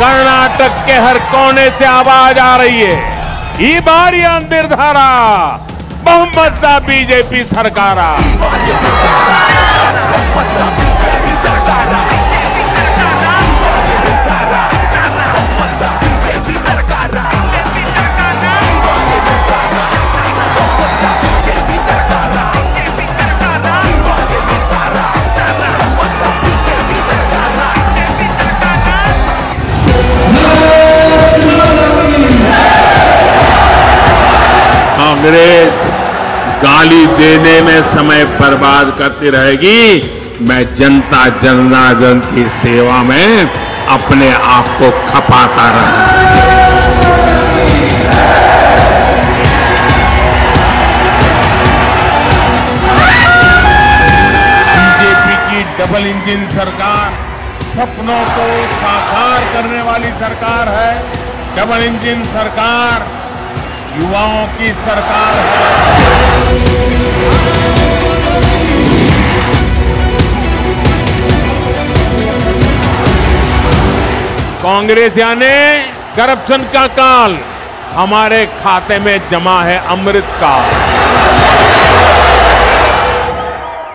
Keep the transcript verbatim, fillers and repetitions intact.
कर्नाटक के हर कोने से आवाज आ रही है, ई बारी अंधिरधारा बहुमत बीजेपी सरकारा। कांग्रेस गाली देने में समय बर्बाद करती रहेगी, मैं जनता जनार्दन की सेवा में अपने आप को खपाता रहूंगा। बीजेपी की डबल इंजन सरकार सपनों को साकार करने वाली सरकार है। डबल इंजन सरकार युवाओं की सरकार है। कांग्रेस यानी करप्शन का काल हमारे खाते में जमा है, अमृत काल।